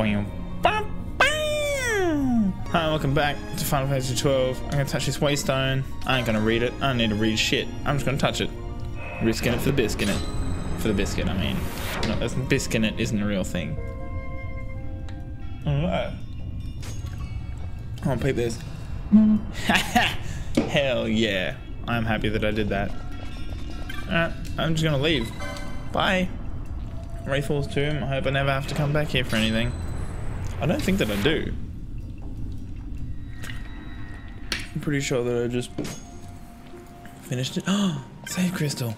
Hi, welcome back to Final Fantasy 12. I'm gonna touch this waystone. I ain't gonna read it. I don't need to read shit. I'm just gonna touch it. Risking it for the biscuit. For the biscuit, I mean. No, that's biscuit isn't a real thing. Alright. I'll pick this. Hell yeah. I'm happy that I did that. Alright, I'm just gonna leave. Bye. Raithwall's tomb. I hope I never have to come back here for anything. I don't think that I do. I'm pretty sure that I just finished it. Oh, save crystal.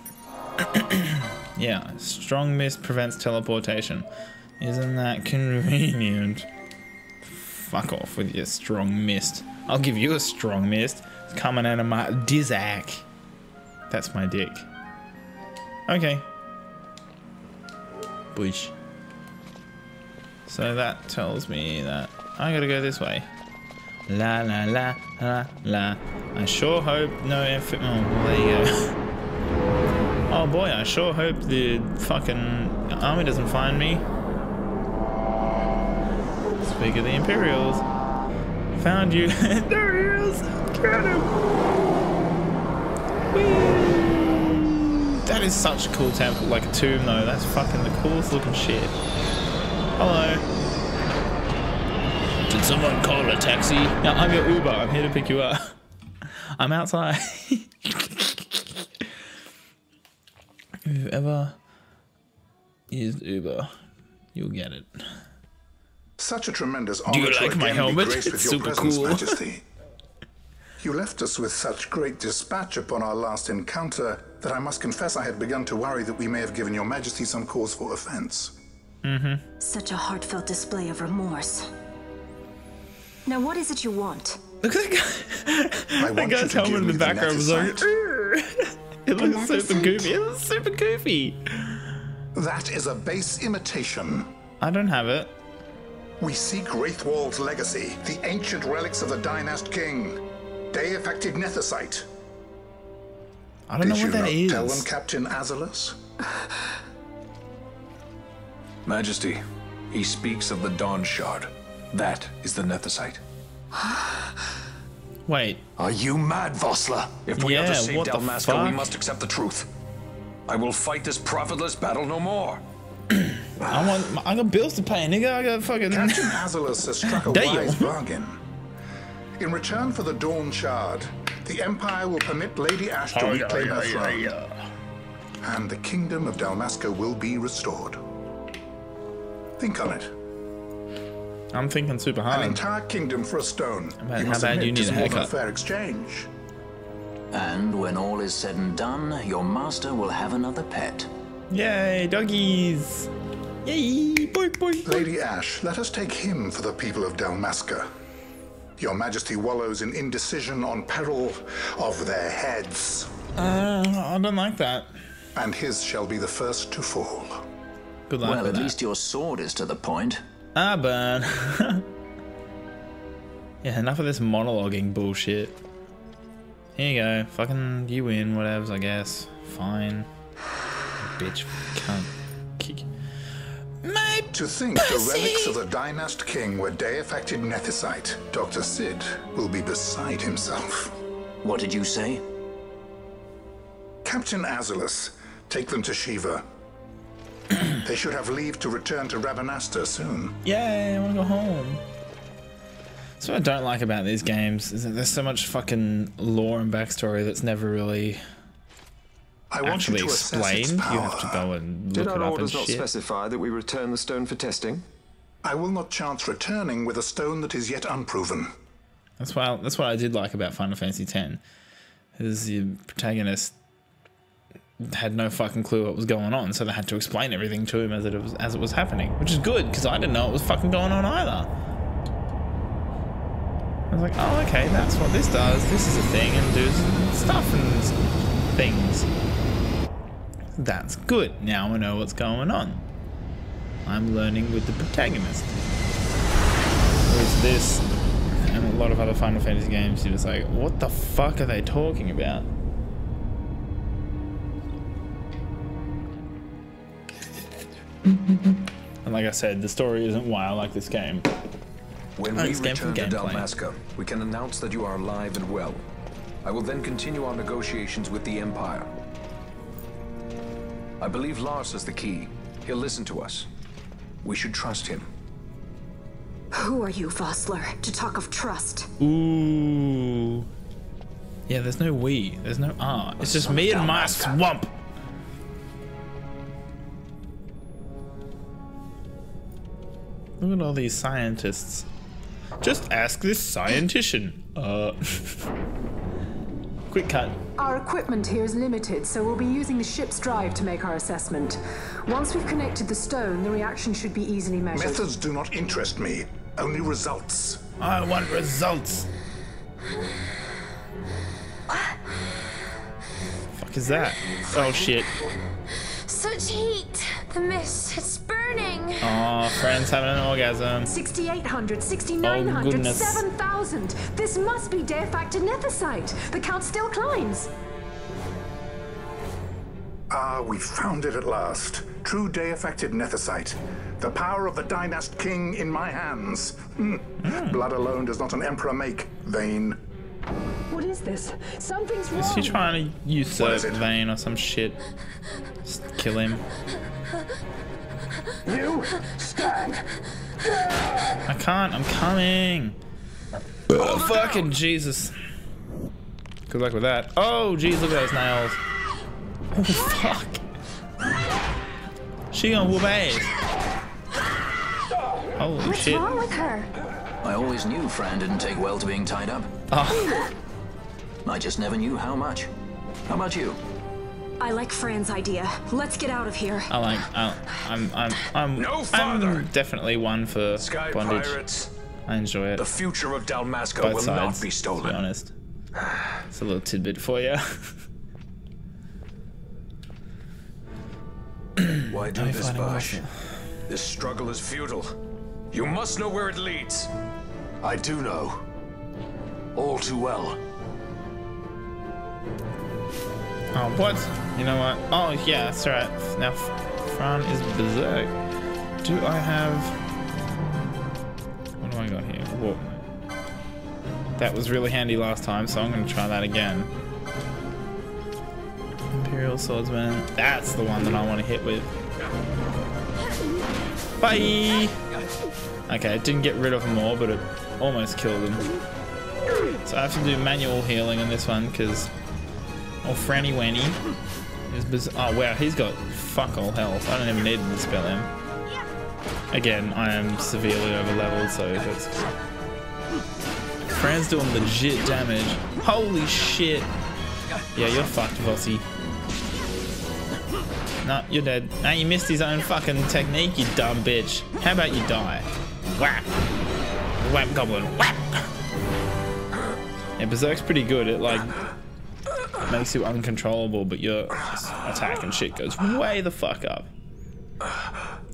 Yeah, strong mist prevents teleportation. Isn't that convenient? Fuck off with your strong mist. I'll give you a strong mist. It's coming out of my dizzack. That's my dick. Okay. Boosh. So that tells me that I gotta go this way. La la la la la. I sure hope no effort. Oh, there you go. Oh boy, I sure hope the fucking army doesn't find me. Speak of the Imperials. Found you. There he is. Get him. Whee! That is such a cool temple, like a tomb though. That's fucking the coolest looking shit. Hello. Did someone call a taxi? Now I'm your Uber. I'm here to pick you up. I'm outside. If you've ever used Uber, you'll get it. Such a tremendous honor. Do you like my helmet? It's super cool. Majesty. You left us with such great dispatch upon our last encounter that I must confess I had begun to worry that we may have given your Majesty some cause for offense. Such a heartfelt display of remorse. Now, what is it you want? Look at that guy. I want that guy's helmet in the background was like, it looks super goofy. It looks super goofy. That is a base imitation. I don't have it. We seek Raithwall's legacy, the ancient relics of the Dynast king. They affected Nethicite. I don't know what that is. Did you not tell them, Captain Azalus? Majesty, he speaks of the Dawnshard. That is the Nethicite. Wait. Are you mad, Vossler? If we are to save Dalmasca, we must accept the truth. I will fight this profitless battle no more. I got bills to pay, nigga. I got fucking... Captain Azalus has struck a wise bargain. In return for the Dawn Shard, the Empire will permit Lady Ash to reclaim her throne. And the kingdom of Dalmasca will be restored. Think on it. I'm thinking super hard. An entire kingdom for a stone. How bad you need a haircut. Fair exchange. And when all is said and done, your master will have another pet. Yay, doggies! Yay, boy, boy, boy. Lady Ash, let us take him for the people of Dalmasca. Your Majesty wallows in indecision on peril of their heads. I don't like that. And his shall be the first to fall. Good luck. Well, at least your sword is to the point. I burn. Yeah, enough of this monologuing bullshit. Here you go. Fucking you win, whatevs, I guess. Fine. Bitch, cunt, kick. My to think pussy. The relics of the Dynast king were day-affected Nethicite. Dr. Sid will be beside himself. What did you say? Captain Azalus, take them to Shiva. They should have leave to return to Rabanastre soon. Yay, I want to go home. That's what I don't like about these games, is that there's so much fucking lore and backstory that's never really actually explained. You have to go and look it up and shit. Did our orders not specify that we return the stone for testing? I will not chance returning with a stone that is yet unproven. That's what I did like about Final Fantasy X, is the protagonist had no fucking clue what was going on, so they had to explain everything to him as it was happening, which is good because I didn't know what was fucking going on either. I was like, oh okay, that's what this does. This is a thing and does stuff and things. That's good. Now I know what's going on. I'm learning with the protagonist. With this and a lot of other Final Fantasy games, you're just like, what the fuck are they talking about? And like I said, the story isn't why I like this game. When we return to Dalmasca, we can announce that you are alive and well. I will then continue our negotiations with the Empire. I believe Lars is the key. He'll listen to us. We should trust him. Who are you, Vossler, to talk of trust? Ooh. Yeah, there's no we. There's no R. It's just me and my swamp. Look at all these scientists. Just ask this scientician. Quick cut. Our equipment here is limited, so we'll be using the ship's drive to make our assessment. Once we've connected the stone, the reaction should be easily measured. Methods do not interest me, only results. I want results. What? Fuck is that? Oh shit. Such heat. The mist, it's burning. Aw, Fran's having an orgasm. 6,800, 6,900, oh, 7,000. This must be de facto Nethicite. The count still climbs. Ah, we found it at last. True de-affected Nethicite. The power of the Dynast King in my hands. Blood alone does not an emperor make, Vayne. What is this? Something's wrong. Is she trying to usurp Vayne or some shit? Just kill him. You stand. I can't. I'm coming. Oh, fucking Jesus. Good luck with that. Oh, jeez, look at those nails. Oh, fuck. She gonna whoop ass. Holy shit. What's wrong with her? I always knew Fran didn't take well to being tied up. Oh. I just never knew how much. How about you? I like Fran's idea. Let's get out of here. I like. I'm definitely one for Sky bondage. Pirates. I enjoy it. The future of Dalmasca will not be stolen. To be honest, it's a little tidbit for you. Why do this, Basch? This struggle is futile. You must know where it leads. I do know. All too well. Oh, what? You know what? Oh, yeah, that's right. Now, Fran is berserk. Do I have... What do I got here? Whoa. That was really handy last time, so I'm going to try that again. Imperial Swordsman. That's the one that I want to hit with. Bye! Okay, it didn't get rid of them all, but it almost killed them. So I have to do manual healing on this one, because... Oh, Franny Wanny. Oh, wow, he's got fuck all health. I don't even need to dispel him. Again, I am severely overleveled, so that's... Fran's doing legit damage. Holy shit. Yeah, you're fucked, Vossi. No, you're dead. Now you missed his own fucking technique, you dumb bitch. How about you die? Whap. Whap, goblin. Whap! Yeah, Berserk's pretty good at, like... makes you uncontrollable, but your attack and shit goes way the fuck up.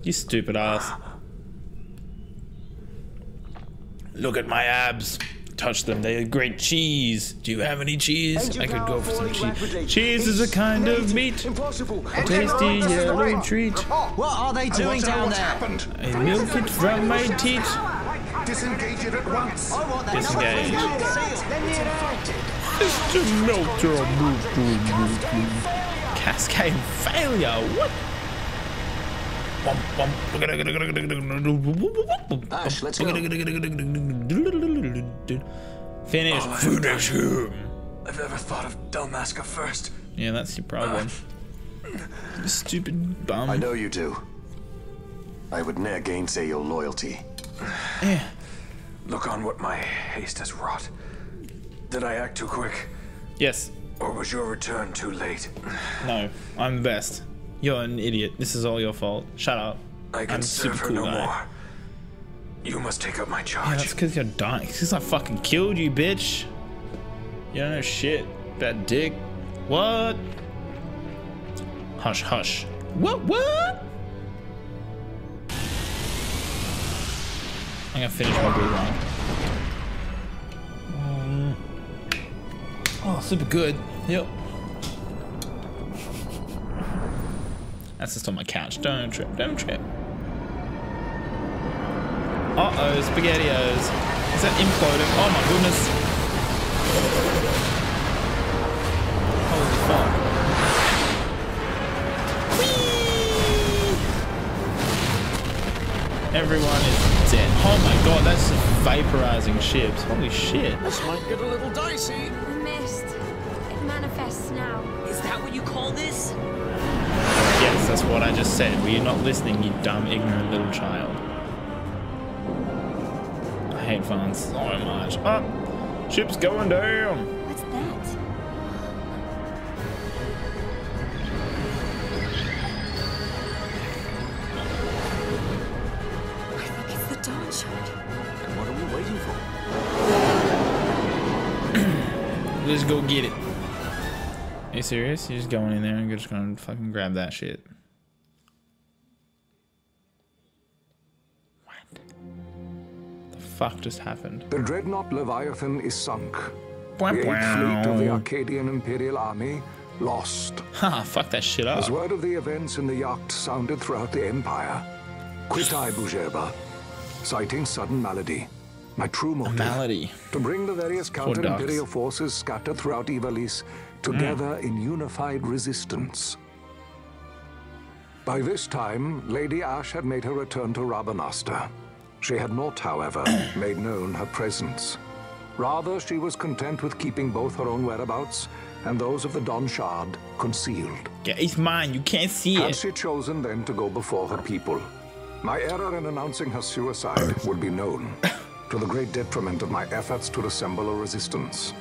You stupid ass. Look at my abs. Touch them. They are great cheese. Do you have any cheese? I could go for some cheese. Cheese is a kind of meat. A tasty yellow treat. What are they doing down there? I milk it from my teeth. Disengage it at once. Disengage. It's to melt your cascade failure. What? Basch, let's go. Finish. Oh, finish him. I've never thought of Dalmasca first. Yeah, that's your problem. Stupid bum. I know you do. I would ne'er gainsay your loyalty. Yeah. Look on what my haste has wrought. Did I act too quick? Yes. Or was your return too late? No, I'm the best. You're an idiot. This is all your fault. Shut up. I can serve her no more. You must take up my charge. Yeah, that's because you're dying. Because I fucking killed you, bitch. You don't know shit. Bad dick. What? Hush, hush. What? What? I'm gonna finish my blue line. Oh, super good. Yep. That's just on my couch. Don't trip. Don't trip. Uh-oh, SpaghettiOs. Is that imploding? Oh my goodness. Holy fuck. Whee! Everyone is dead. Oh my god, that's just vaporizing ships. Holy shit. This might get a little dicey. The mist. It manifests now. Is that what you call this? Yes, that's what I just said. Were you not listening, you dumb, ignorant little child? I hate Vayne so much. Ah! Ship's going down! What's that? I think it's the Dawnshard. And what are we waiting for? Let's go get it. Are you serious? You're just going in there and you're just gonna fucking grab that shit. What the fuck just happened? The dreadnought Leviathan is sunk. Blah, the 8th fleet of the Arcadian Imperial Army lost. Ha, fuck that shit up. As word of the events in the yacht sounded throughout the Empire, quit I Bhujerba, citing sudden malady. My true motive, to bring the various counter-imperial forces scattered throughout Ivalice together in unified resistance. By this time, Lady Ash had made her return to Rabanastre. She had not, however, made known her presence. Rather, she was content with keeping both her own whereabouts and those of the Dawnshard concealed. Yeah, it's mine. You can't see it. Had she chosen then to go before her people, my error in announcing her suicide would be known. To the great detriment of my efforts to assemble a resistance.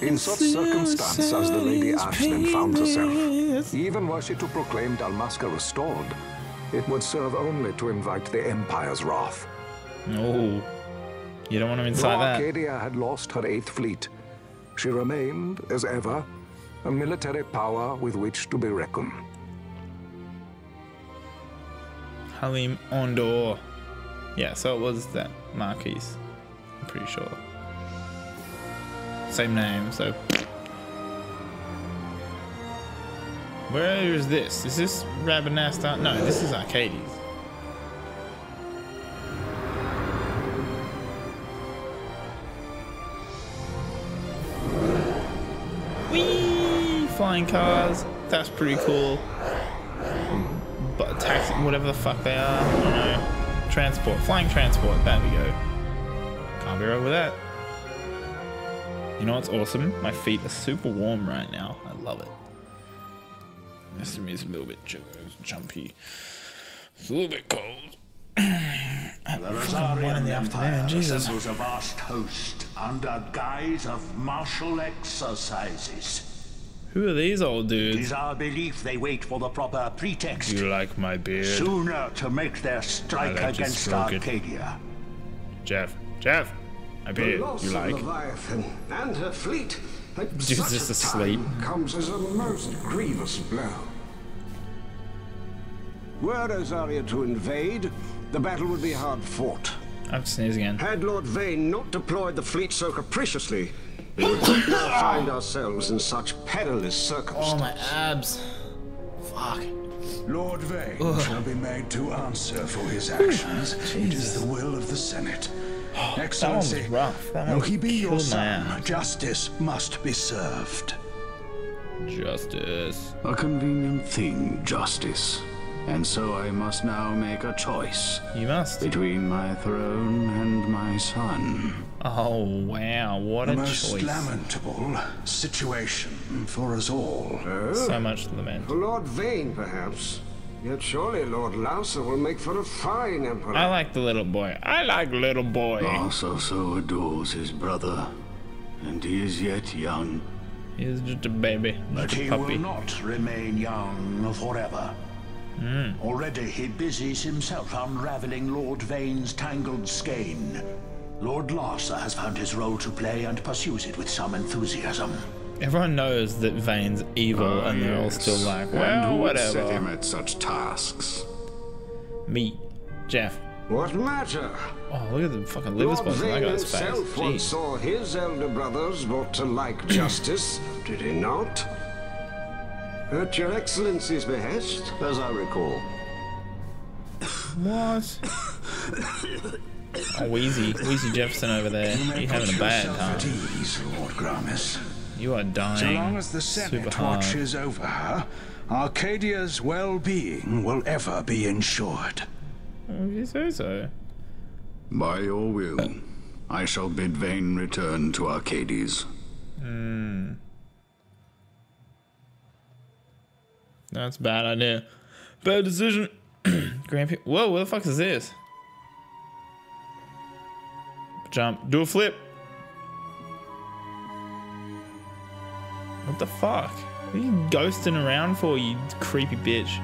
In such circumstance as the Lady Ashton found herself, even were she to proclaim Dalmasca restored, it would serve only to invite the Empire's wrath. No, you don't want to incite that. Arcadia had lost her 8th fleet. She remained, as ever, a military power with which to be reckoned. Halim Ondor. Yeah, so it was that Marquis, I'm pretty sure. Same name, so. Where is this? Is this Rabanastre? No, this is Arcades. Whee! Flying cars. That's pretty cool. But taxi, whatever the fuck they are, I don't know. Transport, flying transport, there we go. Can't be wrong with that. You know what's awesome? My feet are super warm right now. I love it. This is a little bit jumpy. It's a little bit cold. The Rosarian Empire assembles a vast host under guise of martial exercises. Who are these old dudes? It is our belief they wait for the proper pretext. Do you like my beard? Sooner to make their strike against Arcadia. Jeff, my beard. You like? Leviathan and her fleet at dude's such just asleep. Comes as a most grievous blow. Were Ozalia to invade, the battle would be hard fought. I'm sneezing again. Had Lord Vayne not deployed the fleet so capriciously, we would not find ourselves in such perilous circumstances. Oh, my abs. Fuck. Lord Vayne shall be made to answer for his actions. It is the will of the Senate. Excellency, though he be your son, justice must be served. Justice. A convenient thing, justice. And so I must now make a choice. You must. Between my throne and my son. Oh, wow, what a choice. The most lamentable situation for us all. So much lament. Lord Vayne, perhaps. Yet surely Lord Larsa will make for a fine emperor. I like the little boy. I like little boy. Larsa so adores his brother. And he is yet young. He is just a baby. But he will not remain young forever. Already he busies himself unraveling Lord Vayne's tangled skein. Lord Larsa has found his role to play and pursues it with some enthusiasm. Everyone knows that Vayne's evil and they're all still like, well, whatever. Set him at such tasks. Me, Jeff. What matter? Oh, look at the fucking liver spots on that guy's face. Lord Vayne himself once saw his elder brothers brought to like justice, did he not? At your Excellency's behest, as I recall. What? Oh, Wheezy Jefferson over there. You're having a bad time. Ease, Lord Gramis. You are dying. So long as the Senate watches over her, Arcadia's well-being will ever be ensured. Would you say so? By your will, I shall bid Vayne return to Arcades. Hmm. That's a bad idea. Bad decision. Grandpa. Whoa, what the fuck is this? Jump. Do a flip. What the fuck? What are you ghosting around for, you creepy bitch?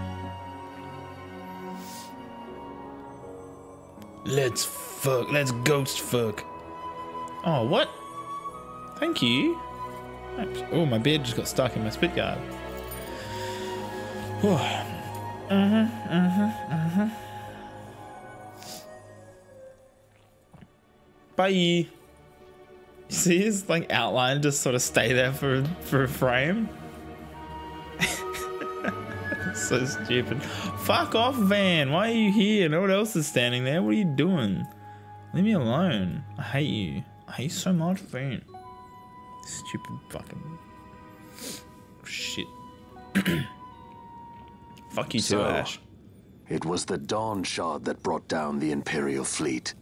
Let's fuck. Let's ghost fuck. Oh, what? Thank you. Oh, my beard just got stuck in my spit guard. Whew. Bye. See his like outline just sort of stay there for a frame. So stupid. Fuck off, Van. Why are you here? No one else is standing there. What are you doing? Leave me alone. I hate you. I hate you so much, Van. Stupid fucking shit. Fuck you too, Ash. It was the Dawn Shard that brought down the Imperial fleet.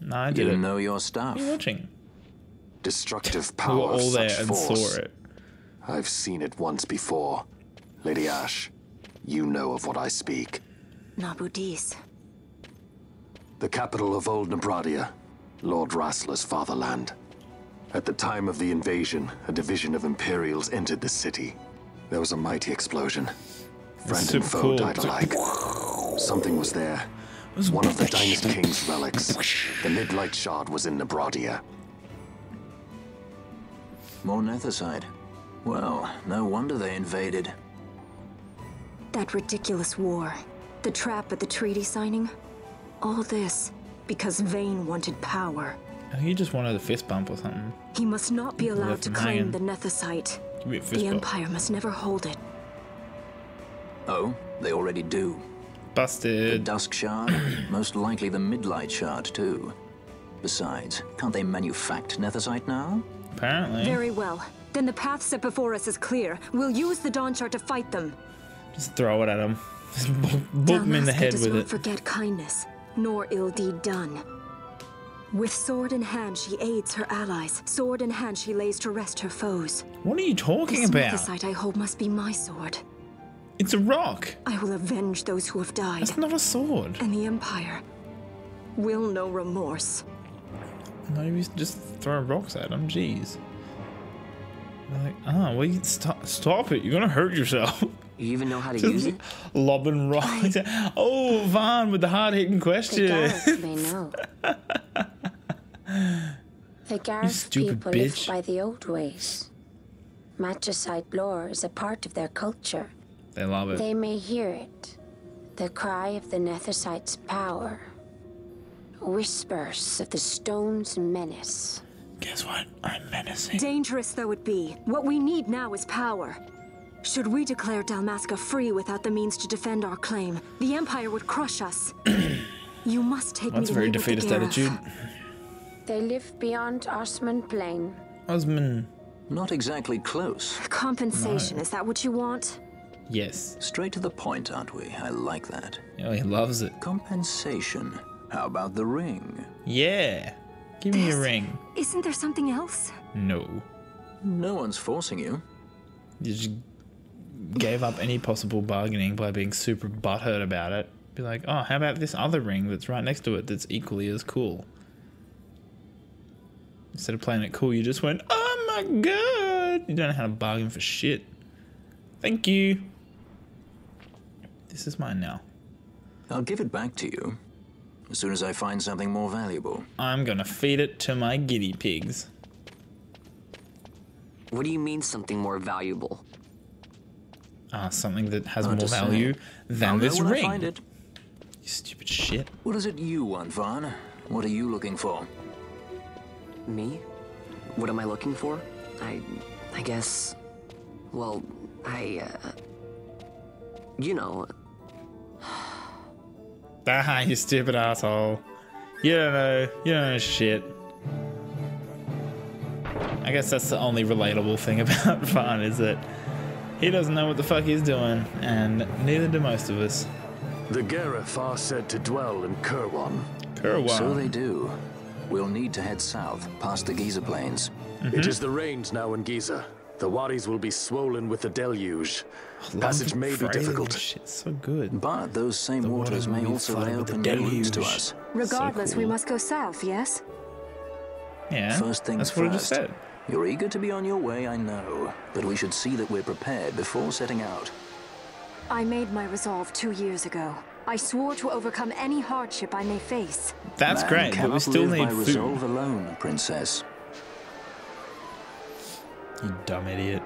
No, I didn't. You didn't know your stuff. What are you watching? Destructive power we were all there and saw it. I've seen it once before. Lady Ash, you know of what I speak. Nabudis. The capital of old Nabradia, Lord Rasler's fatherland. At the time of the invasion, a division of Imperials entered the city. There was a mighty explosion. Friend and foe died alike. Something was there. One of the Dynast King's relics. The Midlight Shard was in Nabradia. More Nethicite. Well, no wonder they invaded. That ridiculous war. The trap at the treaty signing. All this because Vayne wanted power. He just wanted a fist bump or something. He must not be allowed to claim the Nethicite. The Empire must never hold it. Oh, they already do. Busted. The Dusk Shard, most likely the Midlight Shard too. Besides, can't they manufacture Nethicite now? Apparently. Very well. Then the path set before us is clear. We'll use the Dawnshard to fight them. Just throw it at them. Just book them in the head with it. Damascus does not forget kindness, nor ill deed done. With sword in hand, she aids her allies. Sword in hand, she lays to rest her foes. What are you talking about? This Nethicite I hold must be my sword. It's a rock. I will avenge those who have died. It's not a sword. And the Empire will know remorse. Maybe just throw rocks at them. Jeez. They're like, ah, well, you stop it. You're gonna hurt yourself. You even know how to use it? Lobbing rocks. Oh, Vaughn with the hard-hitting question. They know. The Gareth people live by the old ways. Matricite lore is a part of their culture. They love it. They may hear it. The cry of the Nethicite's power. Whispers of the stone's menace. Guess what? I'm menacing. Dangerous though it be, what we need now is power. Should we declare Dalmasca free without the means to defend our claim, the Empire would crush us. You must take me to meet with the Gareth. That's a very defeatist attitude. They live beyond Osman Plain. Osman. Not exactly close. Compensation, no. Is that what you want? Yes. Straight to the point, aren't we? I like that. Oh, he loves it. Compensation. How about the ring? Yeah. Give me a ring. Isn't there something else? No. No one's forcing you. You just gave up any possible bargaining by being super butthurt about it. Be like, oh, how about this other ring that's right next to it that's equally as cool? Instead of playing it cool, you just went, oh my god. You don't know how to bargain for shit. Thank you. This is mine now. I'll give it back to you. As soon as I find something more valuable. I'm gonna feed it to my guinea pigs. What do you mean something more valuable? Something that has more value than this ring. Find it. You stupid shit. What is it you want, Vaughn? What are you looking for? Me? What am I looking for? I guess... Well, you know... Die, you stupid asshole. You don't know shit. I guess that's the only relatable thing about Vayne is that he doesn't know what the fuck he's doing, and neither do most of us. The Gareth are said to dwell in Kirwan. So they do. We'll need to head south, past the Giza Plains. It is the range now in Giza. The wadis will be swollen with the deluge. Passage may be difficult. Shit, so good. But those same waters may also lay open wounds to us. Regardless, we must go south, yes? Yeah, first things first. You're eager to be on your way, I know. But we should see that we're prepared before setting out. I made my resolve 2 years ago. I swore to overcome any hardship I may face. That's great, but we still need food. Man cannot live by resolve alone, princess. You dumb idiot.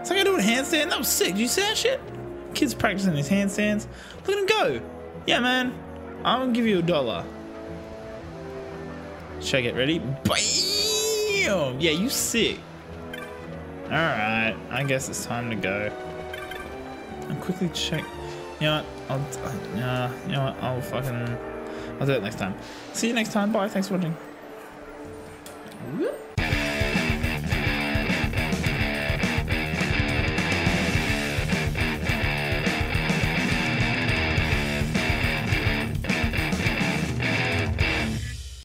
It's like I do a handstand. That was sick. Did you see that shit? Kids practicing these handstands. Look at him go. Yeah, man. I'm gonna give you $1. Check it. Ready? Bam! Yeah, you sick. Alright. I guess it's time to go. I'll quickly check. You know what? I'll fucking... I'll do it next time. See you next time. Bye. Thanks for watching. Whoop.